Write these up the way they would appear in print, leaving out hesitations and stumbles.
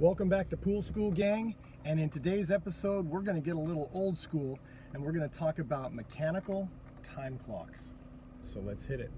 Welcome back to Pool School Gang, and in today's episode we're going to get a little old school and we're going to talk about mechanical time clocks. So let's hit it.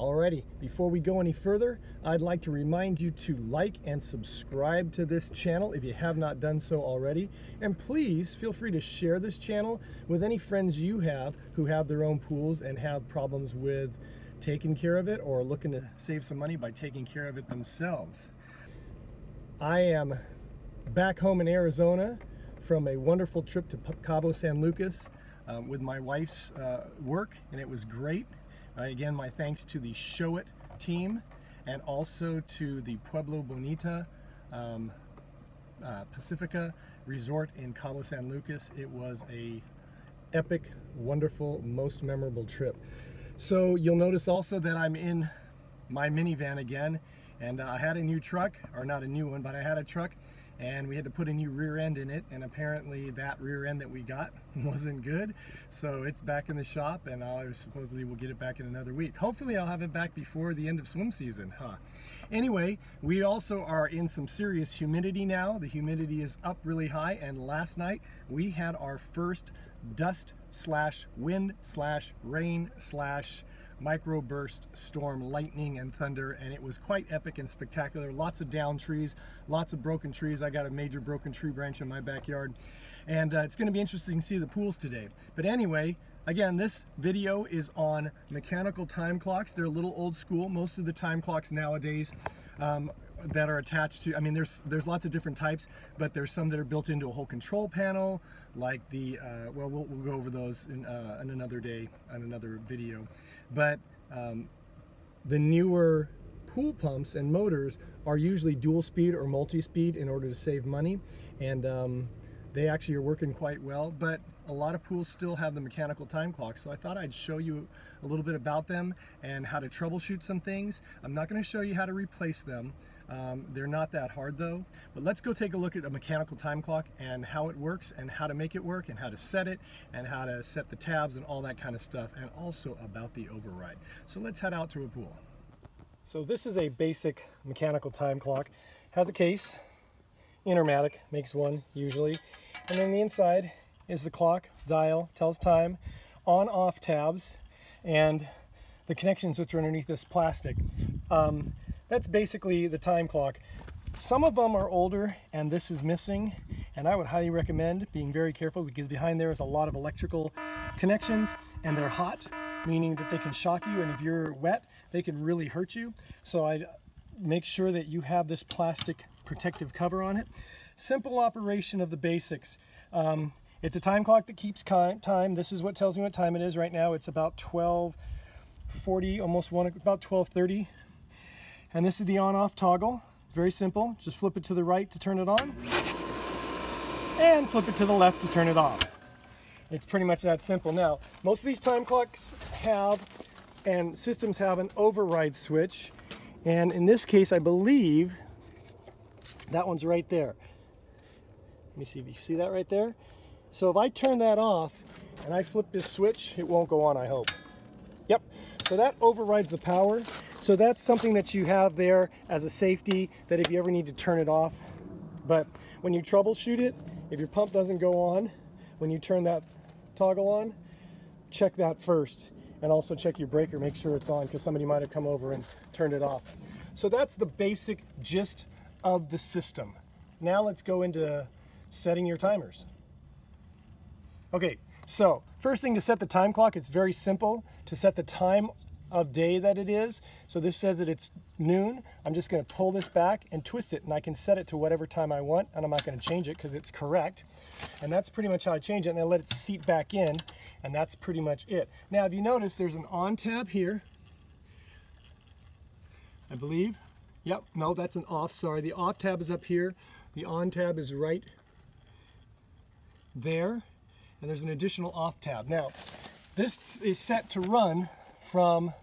Alrighty, before we go any further, I'd like to remind you to like and subscribe to this channel if you have not done so already. And please feel free to share this channel with any friends you have who have their own pools and have problems with taking care of it or looking to save some money by taking care of it themselves. I am back home in Arizona from a wonderful trip to Cabo San Lucas with my wife's work, and it was great. Again, my thanks to the Show It team and also to the Pueblo Bonita Pacifica Resort in Cabo San Lucas. It was an epic, wonderful, most memorable trip. So you'll notice also that I'm in my minivan again, and I had a new truck, or not a new one, but I had a truck, and we had to put a new rear end in it, and apparently that rear end that we got wasn't good, so it's back in the shop, and I supposedly will get it back in another week. Hopefully I'll have it back before the end of swim season, huh? Anyway, we also are in some serious humidity now. The humidity is up really high, and last night we had our first dust/wind/rain/microburst storm, lightning and thunder, and it was quite epic and spectacular. Lots of downed trees, lots of broken trees. I got a major broken tree branch in my backyard, and it's going to be interesting to see the pools today. But anyway, again, this video is on mechanical time clocks. They're a little old school. Most of the time clocks nowadays that are attached to, I mean, there's lots of different types, but there's some that are built into a whole control panel, like the well, we'll go over those in another day on another video. But the newer pool pumps and motors are usually dual speed or multi-speed in order to save money, and they actually are working quite well, but a lot of pools still have the mechanical time clock. So I thought I'd show you a little bit about them and how to troubleshoot some things. I'm not going to show you how to replace them. They're not that hard though. But let's go take a look at a mechanical time clock and how it works and how to make it work and how to set it and how to set the tabs and all that kind of stuff, and also about the override. So let's head out to a pool. So this is a basic mechanical time clock. Has a case. Intermatic makes one usually. And then the inside is the clock, dial, tells time, on-off tabs, and the connections which are underneath this plastic. That's basically the time clock. Some of them are older and this is missing, and I would highly recommend being very careful because behind there is a lot of electrical connections, and they're hot, meaning that they can shock you, and if you're wet, they can really hurt you. So I'd make sure that you have this plastic protective cover on it. Simple operation of the basics. It's a time clock that keeps time. This is what tells me what time it is right now. It's about 12:40, almost one, about 12:30. And this is the on-off toggle. It's very simple. Just flip it to the right to turn it on, and flip it to the left to turn it off. It's pretty much that simple. Now, most of these time clocks have, and systems have, an override switch. And in this case, I believe that one's right there. Let me see if you see that right there. So if I turn that off and I flip this switch, it won't go on, I hope. Yep, so that overrides the power. So that's something that you have there as a safety, that if you ever need to turn it off. But when you troubleshoot it, if your pump doesn't go on when you turn that toggle on, check that first. And also check your breaker, make sure it's on, because somebody might have come over and turned it off. So that's the basic gist of the system. Now let's go into setting your timers. Okay, so first thing to set the time clock, it's very simple to set the time of day that it is. So this says that it's noon. I'm just going to pull this back and twist it, and I can set it to whatever time I want, and I'm not going to change it because it's correct. And that's pretty much how I change it, and I let it seat back in, and that's pretty much it. Now if you notice, there's an on tab here, I believe. Yep, no, that's an off, sorry. The off tab is up here. The on tab is right there, and there's an additional off tab. Now, this is set to run from,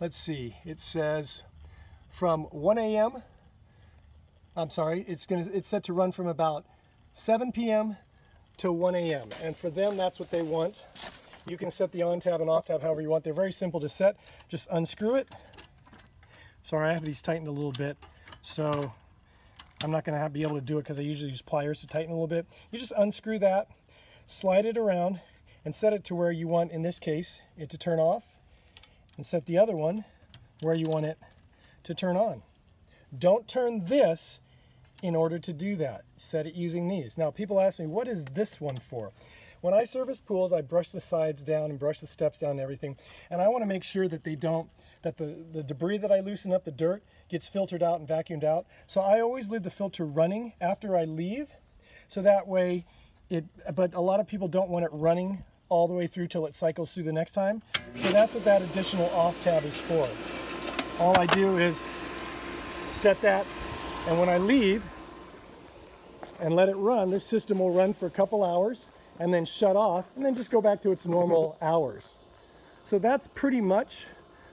let's see, it says from 1 a.m., I'm sorry, it's set to run from about 7 p.m. to 1 a.m., and for them, that's what they want. You can set the on tab and off tab however you want. They're very simple to set. Just unscrew it, Sorry, I have these tightened a little bit, so I'm not going to be able to do it because I usually use pliers to tighten a little bit. You just unscrew that, slide it around, and set it to where you want, in this case, it to turn off, and set the other one where you want it to turn on. Don't turn this in order to do that. Set it using these. Now, people ask me, what is this one for? When I service pools, I brush the sides down and brush the steps down and everything, and I want to make sure that they don't, that the debris that I loosen up, the dirt, gets filtered out and vacuumed out. So I always leave the filter running after I leave, so that way it, but a lot of people don't want it running all the way through till it cycles through the next time. So that's what that additional off tab is for. All I do is set that, and when I leave and let it run, this system will run for a couple hours and then shut off and then just go back to its normal hours. So that's pretty much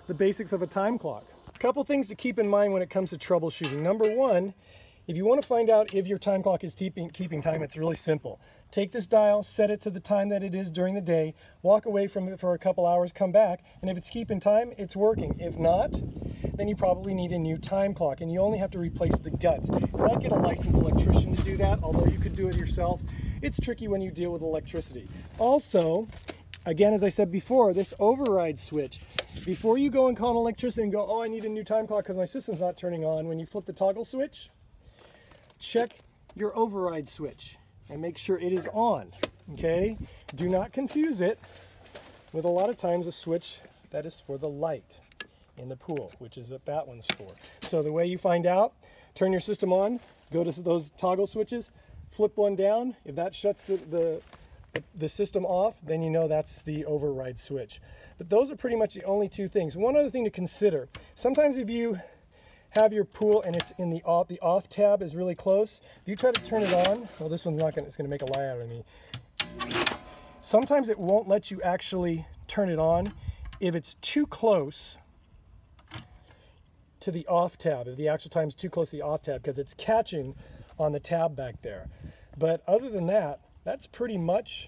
the basics of a time clock. A couple things to keep in mind when it comes to troubleshooting. Number one, if you want to find out if your time clock is keeping time, it's really simple. Take this dial, set it to the time that it is during the day, walk away from it for a couple hours, come back, and if it's keeping time, it's working. If not, then you probably need a new time clock, and you only have to replace the guts. I'd get a licensed electrician to do that, although you could do it yourself. It's tricky when you deal with electricity. Also, again, as I said before, this override switch. Before you go and call an electrician and go, oh, I need a new time clock because my system's not turning on, when you flip the toggle switch, check your override switch and make sure it is on, okay? Do not confuse it with a lot of times a switch that is for the light in the pool, which is what that one's for. So the way you find out, turn your system on, go to those toggle switches, flip one down. If that shuts the system off, then you know that's the override switch. But those are pretty much the only two things. One other thing to consider, sometimes if you have your pool and it's in the off tab is really close. If you try to turn it on, well, this one's not gonna, it's gonna make a lie out of me. Sometimes it won't let you actually turn it on if it's too close to the off tab, if the actual time's too close to the off tab, because it's catching on the tab back there. But other than that, that's pretty much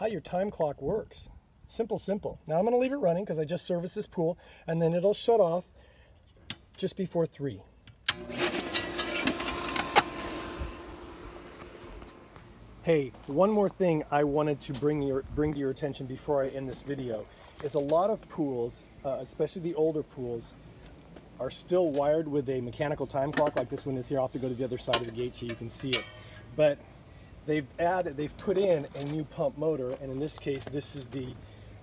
how your time clock works. Simple, simple. Now I'm gonna leave it running because I just serviced this pool, and then it'll shut off just before 3. Hey, one more thing I wanted to bring to your attention before I end this video is a lot of pools, especially the older pools, are still wired with a mechanical time clock like this one is here. I'll have to go to the other side of the gate so you can see it. But they've put in a new pump motor, and in this case, this is the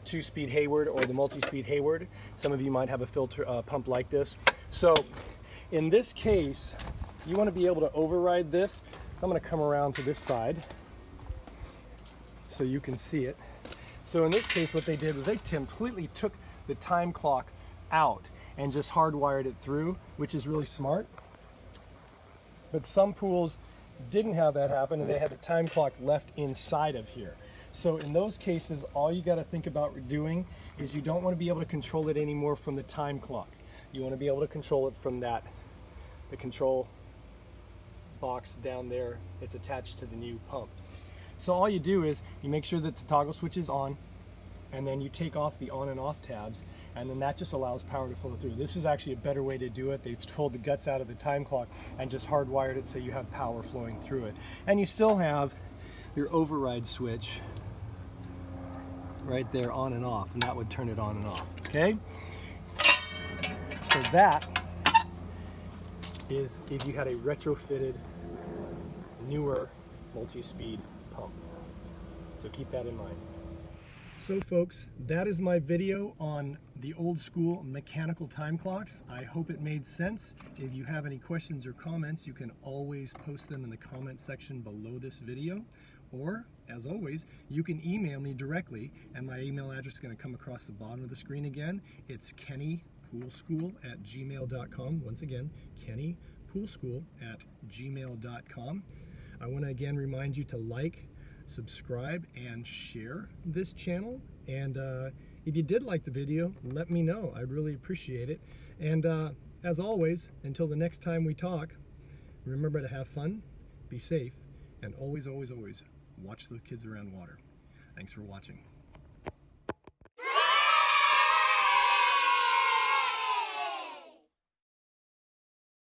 2-speed Hayward or the multi-speed Hayward. Some of you might have a filter pump like this. So in this case, you want to be able to override this. So I'm going to come around to this side so you can see it. So in this case, what they did was they completely took the time clock out and just hardwired it through, which is really smart. But some pools didn't have that happen, and they had the time clock left inside of here. So in those cases, all you got to think about doing is you don't want to be able to control it anymore from the time clock. You want to be able to control it from that, the control box down there that's attached to the new pump. So all you do is you make sure that the toggle switch is on, and then you take off the on and off tabs, and then that just allows power to flow through. This is actually a better way to do it. They've pulled the guts out of the time clock and just hardwired it so you have power flowing through it. And you still have your override switch right there on and off, and that would turn it on and off, okay? So that is if you had a retrofitted, newer multi-speed pump. So keep that in mind. So folks, that is my video on the old school mechanical time clocks. I hope it made sense. If you have any questions or comments, you can always post them in the comment section below this video. Or, as always, you can email me directly, and my email address is going to come across the bottom of the screen again. It's KennyPoolSchool@gmail.com. Once again, KennyPoolSchool@gmail.com. I want to again remind you to like, subscribe, and share this channel. And if you did like the video, let me know. I'd really appreciate it. And as always, until the next time we talk, remember to have fun, be safe, and always, always, always watch the kids around water. Thanks for watching.